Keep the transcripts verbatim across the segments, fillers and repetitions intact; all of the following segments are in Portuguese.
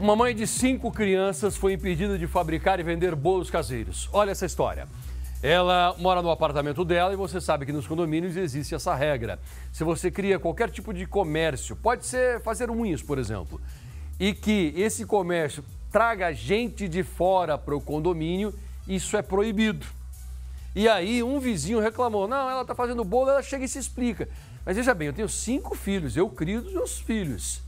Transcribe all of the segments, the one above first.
Uma mãe de cinco crianças foi impedida de fabricar e vender bolos caseiros. Olha essa história. Ela mora no apartamento dela e você sabe que nos condomínios existe essa regra. Se você cria qualquer tipo de comércio, pode ser fazer unhas, por exemplo, e que esse comércio traga gente de fora para o condomínio, isso é proibido. E aí um vizinho reclamou, não, ela está fazendo bolo, ela chega e se explica. Mas veja bem, eu tenho cinco filhos, eu crio os meus filhos.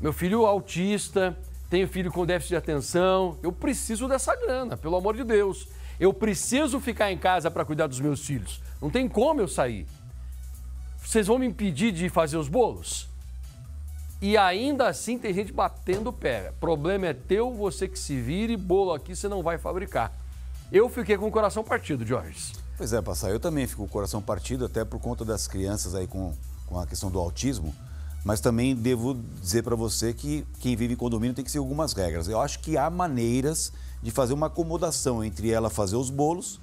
Meu filho autista, tenho filho com déficit de atenção, eu preciso dessa grana, pelo amor de Deus. Eu preciso ficar em casa para cuidar dos meus filhos, não tem como eu sair. Vocês vão me impedir de fazer os bolos? E ainda assim tem gente batendo o pé. Problema é teu, você que se vire, bolo aqui você não vai fabricar. Eu fiquei com o coração partido, Diógenes. Pois é, Passar, eu também fico com o coração partido, até por conta das crianças aí com, com a questão do autismo. Mas também devo dizer para você que quem vive em condomínio tem que seguir algumas regras. Eu acho que há maneiras de fazer uma acomodação entre ela fazer os bolos,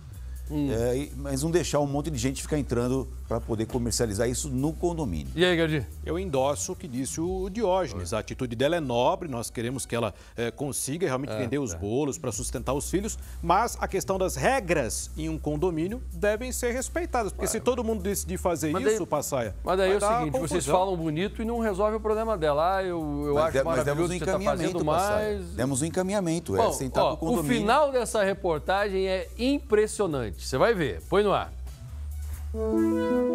hum. é, mas não deixar um monte de gente ficar entrando para poder comercializar isso no condomínio. E aí, Gadir? Eu endosso o que disse o Diógenes. A atitude dela é nobre, nós queremos que ela é, consiga realmente é, vender os é. bolos para sustentar os filhos, mas a questão das regras em um condomínio devem ser respeitadas, porque ah, se todo mundo decidir fazer mas isso, daí, Passaia... Mas daí é o seguinte, confusão. Vocês falam bonito e não resolve o problema dela. Ah, eu, eu mas acho de, maravilhoso que um você está fazendo mais... Demos um encaminhamento, Bom, é sentar ó, no condomínio. O final dessa reportagem é impressionante, você vai ver, põe no ar.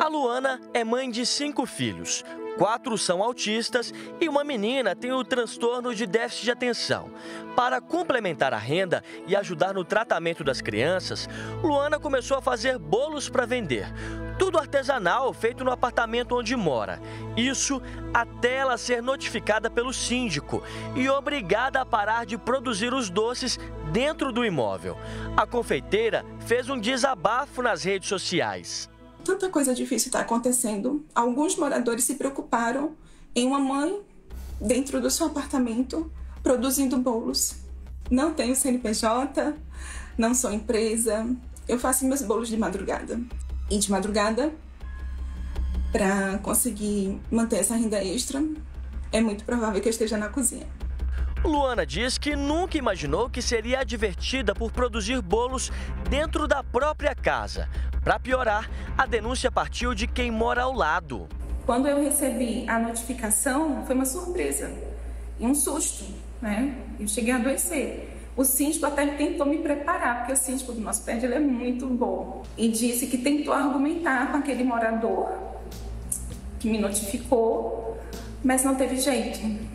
A Luana é mãe de cinco filhos, quatro são autistas e uma menina tem o transtorno de déficit de atenção. Para complementar a renda e ajudar no tratamento das crianças, Luana começou a fazer bolos para vender. Tudo artesanal, feito no apartamento onde mora. Isso até ela ser notificada pelo síndico e obrigada a parar de produzir os doces dentro do imóvel. A confeiteira fez um desabafo nas redes sociais. Tanta coisa difícil está acontecendo. Alguns moradores se preocuparam em uma mãe dentro do seu apartamento produzindo bolos. Não tenho C N P J, não sou empresa, eu faço meus bolos de madrugada. E de madrugada, para conseguir manter essa renda extra, é muito provável que eu esteja na cozinha. Luana diz que nunca imaginou que seria advertida por produzir bolos dentro da própria casa. Para piorar, a denúncia partiu de quem mora ao lado. Quando eu recebi a notificação, foi uma surpresa e um susto, né? Eu cheguei a adoecer. O síndico até tentou me preparar, porque o síndico do nosso prédio ele é muito bom. E disse que tentou argumentar com aquele morador que me notificou, mas não teve jeito.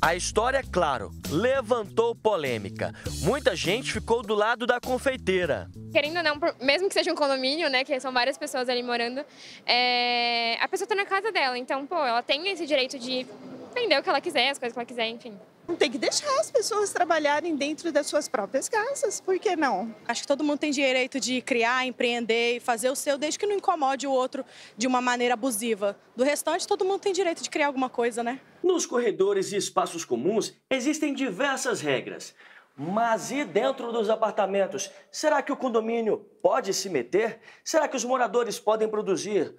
A história, claro, levantou polêmica. Muita gente ficou do lado da confeiteira. Querendo ou não, mesmo que seja um condomínio, né, que são várias pessoas ali morando, é... a pessoa tá na casa dela, então, pô, ela tem esse direito de vender o que ela quiser, as coisas que ela quiser, enfim. Não tem que deixar as pessoas trabalharem dentro das suas próprias casas, por que não? Acho que todo mundo tem direito de criar, empreender e fazer o seu, desde que não incomode o outro de uma maneira abusiva. Do restante, todo mundo tem direito de criar alguma coisa, né? Nos corredores e espaços comuns, existem diversas regras. Mas e dentro dos apartamentos? Será que o condomínio pode se meter? Será que os moradores podem produzir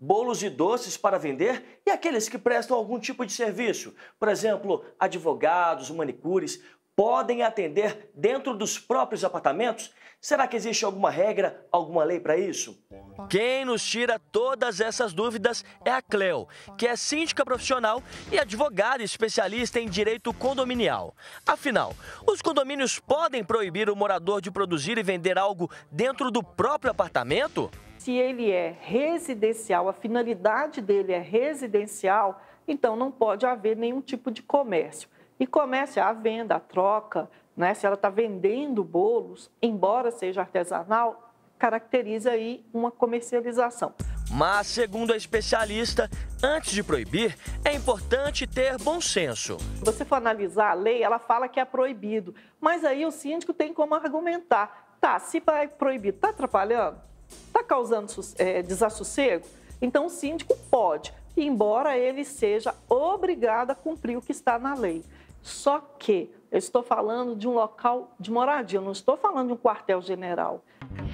bolos e doces para vender e aqueles que prestam algum tipo de serviço, por exemplo, advogados, manicures, podem atender dentro dos próprios apartamentos? Será que existe alguma regra, alguma lei para isso? Quem nos tira todas essas dúvidas é a Cleo, que é síndica profissional e advogada especialista em direito condominial. Afinal, os condomínios podem proibir o morador de produzir e vender algo dentro do próprio apartamento? Se ele é residencial, a finalidade dele é residencial, então não pode haver nenhum tipo de comércio. E comércio é a venda, a troca, né? Se ela está vendendo bolos, embora seja artesanal, caracteriza aí uma comercialização. Mas, segundo a especialista, antes de proibir, é importante ter bom senso. Se você for analisar a lei, ela fala que é proibido, mas aí o síndico tem como argumentar. Tá, se vai proibir, tá atrapalhando? Está causando é, desassossego? Então o síndico pode, embora ele seja obrigado a cumprir o que está na lei. Só que eu estou falando de um local de moradia, eu não estou falando de um quartel-general.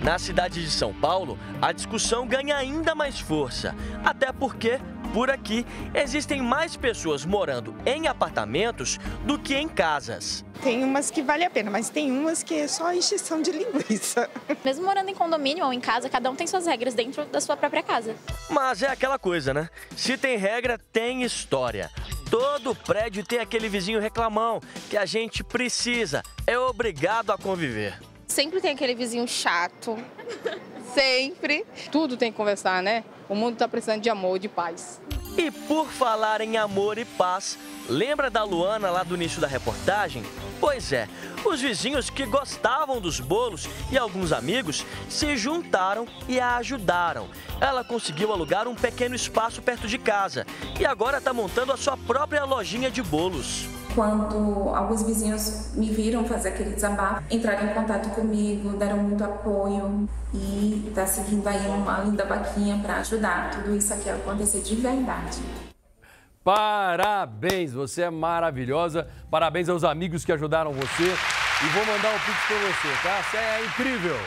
Na cidade de São Paulo, a discussão ganha ainda mais força, até porque por aqui, existem mais pessoas morando em apartamentos do que em casas. Tem umas que vale a pena, mas tem umas que é só encheção de linguiça. Mesmo morando em condomínio ou em casa, cada um tem suas regras dentro da sua própria casa. Mas é aquela coisa, né? Se tem regra, tem história. Todo prédio tem aquele vizinho reclamão que a gente precisa, é obrigado a conviver. Sempre tem aquele vizinho chato, sempre. Tudo tem que conversar, né? O mundo tá precisando de amor, de paz. E por falar em amor e paz, lembra da Luana lá do início da reportagem? Pois é, os vizinhos que gostavam dos bolos e alguns amigos se juntaram e a ajudaram. Ela conseguiu alugar um pequeno espaço perto de casa e agora está montando a sua própria lojinha de bolos. Quando alguns vizinhos me viram fazer aquele desabafo, entraram em contato comigo, deram muito apoio e está seguindo aí uma linda vaquinha para ajudar tudo isso aqui a acontecer de verdade. Parabéns, você é maravilhosa. Parabéns aos amigos que ajudaram você. E vou mandar um pix para você, tá? Você é incrível.